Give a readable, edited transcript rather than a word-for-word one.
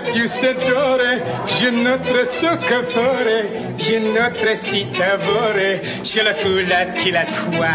that you s'adore, je notre soccore, je notre citavore, je la tula til a toi.